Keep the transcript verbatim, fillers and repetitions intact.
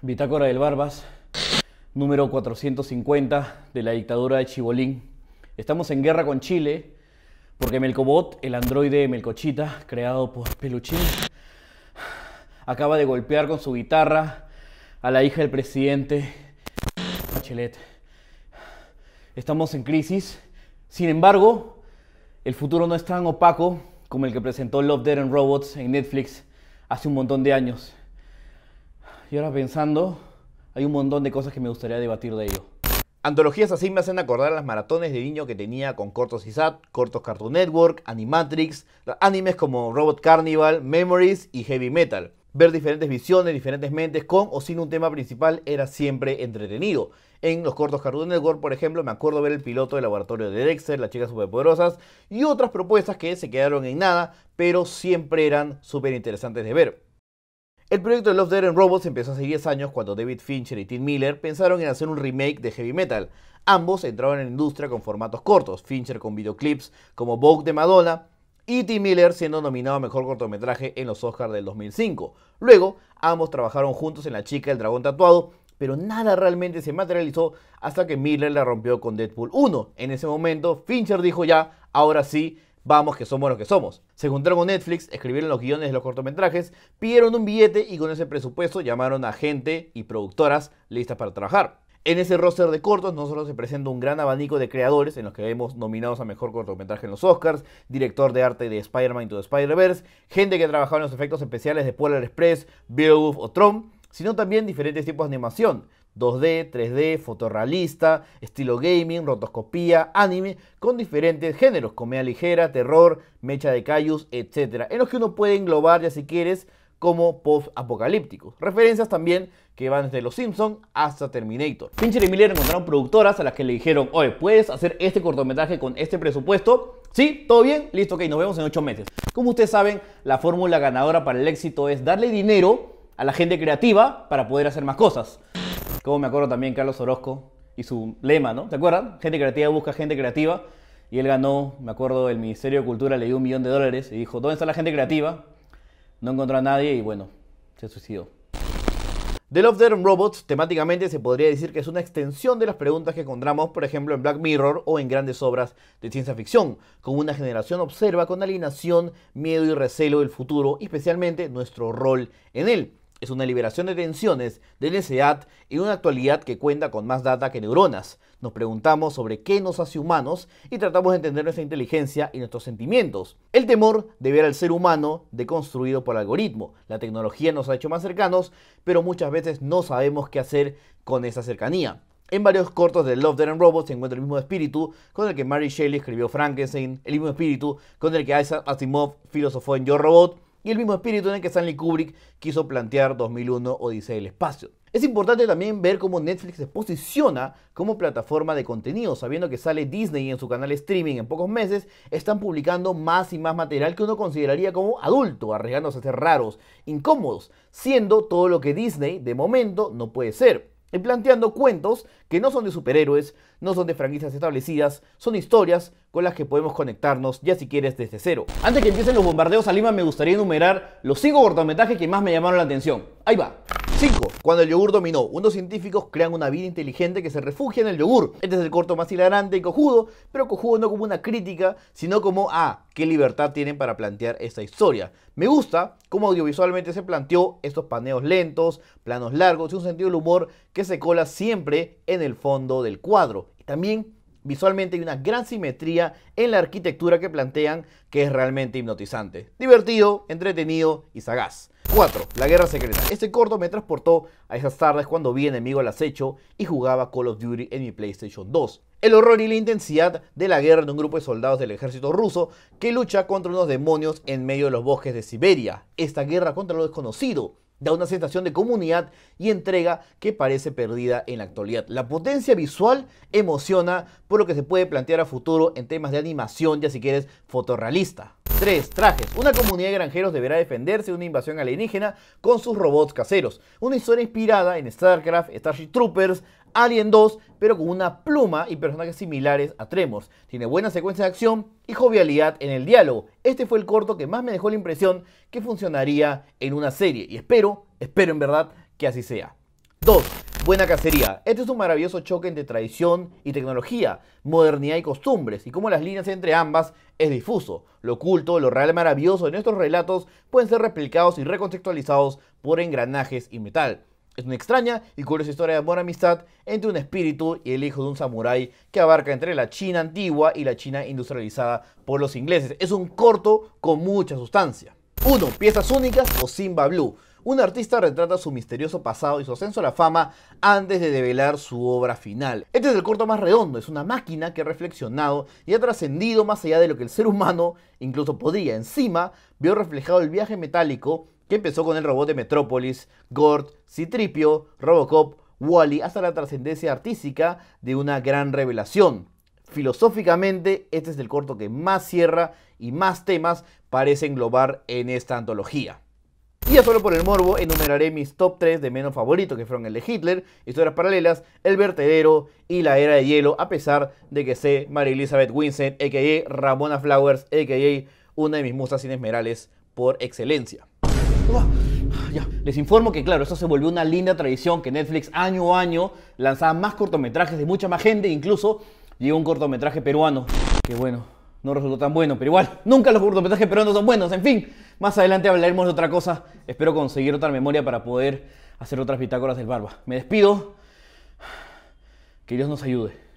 Bitácora del Barbas, número cuatrocientos cincuenta de la dictadura de Chibolín. Estamos en guerra con Chile porque Melcobot, el androide Melcochita, creado por Peluchín, acaba de golpear con su guitarra a la hija del presidente, a Chelet. Estamos en crisis. Sin embargo, el futuro no es tan opaco como el que presentó Love, Death and Robots en Netflix hace un montón de años. Y ahora pensando, hay un montón de cosas que me gustaría debatir de ello. Antologías así me hacen acordar las maratones de niño que tenía con Cortos y Sat, Cortos Cartoon Network, Animatrix, animes como Robot Carnival, Memories y Heavy Metal. Ver diferentes visiones, diferentes mentes con o sin un tema principal era siempre entretenido. En los Cortos Cartoon Network, por ejemplo, me acuerdo ver el piloto del laboratorio de Dexter, Las Chicas Superpoderosas y otras propuestas que se quedaron en nada, pero siempre eran súper interesantes de ver. El proyecto de Love, Death and Robots empezó hace diez años cuando David Fincher y Tim Miller pensaron en hacer un remake de Heavy Metal. Ambos entraron en la industria con formatos cortos, Fincher con videoclips como Vogue de Madonna y Tim Miller siendo nominado a Mejor Cortometraje en los Oscars del dos mil cinco. Luego, ambos trabajaron juntos en La Chica del Dragón Tatuado, pero nada realmente se materializó hasta que Miller la rompió con Deadpool uno. En ese momento, Fincher dijo ya, ahora sí, vamos que somos los que somos. Se juntaron con Netflix, escribieron los guiones de los cortometrajes, pidieron un billete y con ese presupuesto llamaron a gente y productoras listas para trabajar. En ese roster de cortos no solo se presenta un gran abanico de creadores en los que vemos nominados a Mejor Cortometraje en los Oscars, director de arte de Spider-Man to the Spider-Verse, gente que ha trabajado en los efectos especiales de Polar Express, Beowulf o Tron, sino también diferentes tipos de animación, dos D, tres D, fotorrealista, estilo gaming, rotoscopía, anime, con diferentes géneros, comedia ligera, terror, mecha de kaijus, etcétera, en los que uno puede englobar ya si quieres como post-apocalípticos. Referencias también que van desde Los Simpson hasta Terminator. Fincher y Miller encontraron productoras a las que le dijeron, oye, ¿puedes hacer este cortometraje con este presupuesto? ¿Sí? ¿Todo bien? Listo, ok, nos vemos en ocho meses. Como ustedes saben, la fórmula ganadora para el éxito es darle dinero a la gente creativa para poder hacer más cosas. Como me acuerdo también Carlos Orozco y su lema, ¿no? ¿Se acuerdan? Gente creativa busca gente creativa. Y él ganó, me acuerdo, el Ministerio de Cultura le dio un millón de dólares y dijo, ¿dónde está la gente creativa? No encontró a nadie y bueno, se suicidó. The Love, Death and Robots temáticamente se podría decir que es una extensión de las preguntas que encontramos, por ejemplo, en Black Mirror o en grandes obras de ciencia ficción, como una generación observa con alienación, miedo y recelo del futuro y especialmente nuestro rol en él. Es una liberación de tensiones, de necesidad y una actualidad que cuenta con más data que neuronas. Nos preguntamos sobre qué nos hace humanos y tratamos de entender nuestra inteligencia y nuestros sentimientos. El temor de ver al ser humano deconstruido por algoritmo. La tecnología nos ha hecho más cercanos, pero muchas veces no sabemos qué hacer con esa cercanía. En varios cortos de Love, Death and Robots se encuentra el mismo espíritu con el que Mary Shelley escribió Frankenstein, el mismo espíritu con el que Isaac Asimov filosofó en Yo, Robot, y el mismo espíritu en el que Stanley Kubrick quiso plantear dos mil uno Odisea del Espacio. Es importante también ver cómo Netflix se posiciona como plataforma de contenido, sabiendo que sale Disney en su canal streaming en pocos meses, están publicando más y más material que uno consideraría como adulto, arriesgándose a ser raros, incómodos, siendo todo lo que Disney de momento no puede ser. Y planteando cuentos que no son de superhéroes, no son de franquicias establecidas, son historias con las que podemos conectarnos ya si quieres desde cero. Antes que empiecen los bombardeos a Lima me gustaría enumerar los cinco cortometrajes que más me llamaron la atención. Ahí va. cinco. Cuando el yogur dominó, unos científicos crean una vida inteligente que se refugia en el yogur. Este es el corto más hilarante y cojudo, pero cojudo no como una crítica, sino como, ah, qué libertad tienen para plantear esta historia. Me gusta cómo audiovisualmente se planteó estos paneos lentos, planos largos y un sentido del humor que se cola siempre en el fondo del cuadro. Y también visualmente hay una gran simetría en la arquitectura que plantean que es realmente hipnotizante. Divertido, entretenido y sagaz. cuatro. La guerra secreta. Este corto me transportó a esas tardes cuando vi enemigo al acecho y jugaba Call of Duty en mi PlayStation dos. El horror y la intensidad de la guerra de un grupo de soldados del ejército ruso que lucha contra unos demonios en medio de los bosques de Siberia. Esta guerra contra lo desconocido da una sensación de comunidad y entrega que parece perdida en la actualidad. La potencia visual emociona por lo que se puede plantear a futuro en temas de animación, ya si quieres fotorrealista. tres. Trajes. Una comunidad de granjeros deberá defenderse de una invasión alienígena con sus robots caseros. Una historia inspirada en StarCraft, Starship Troopers, Alien dos, pero con una pluma y personajes similares a Tremors. Tiene buena secuencia de acción y jovialidad en el diálogo. Este fue el corto que más me dejó la impresión que funcionaría en una serie. Y espero, espero en verdad que así sea. dos. Buena cacería. Este es un maravilloso choque entre tradición y tecnología, modernidad y costumbres, y cómo las líneas entre ambas es difuso. Lo oculto, lo real maravilloso de nuestros relatos pueden ser replicados y recontextualizados por engranajes y metal. Es una extraña y curiosa historia de amor-amistad entre un espíritu y el hijo de un samurái que abarca entre la China antigua y la China industrializada por los ingleses. Es un corto con mucha sustancia. uno. Piezas únicas o Simba Blue. Un artista retrata su misterioso pasado y su ascenso a la fama antes de develar su obra final. Este es el corto más redondo, es una máquina que ha reflexionado y ha trascendido más allá de lo que el ser humano incluso podría. Encima, vio reflejado el viaje metálico que empezó con el robot de Metrópolis, Gord, C tres P O, Robocop, Wall-E, hasta la trascendencia artística de una gran revelación. Filosóficamente, este es el corto que más cierra y más temas parece englobar en esta antología. Y ya solo por el morbo enumeraré mis top tres de menos favoritos, que fueron el de Hitler, Historias Paralelas, El Vertedero y La Era de Hielo, a pesar de que sé Mary Elizabeth Winstead, a k a. Ramona Flowers, a k a una de mis musas inesmerales por excelencia. Oh, ya. Les informo que claro, esto se volvió una linda tradición que Netflix año a año lanzaba más cortometrajes de mucha más gente, incluso llegó un cortometraje peruano, que bueno... no resultó tan bueno, pero igual, nunca los cortometrajes peruanos son buenos. En fin, más adelante hablaremos de otra cosa. Espero conseguir otra memoria para poder hacer otras bitácoras del barba. Me despido. Que Dios nos ayude.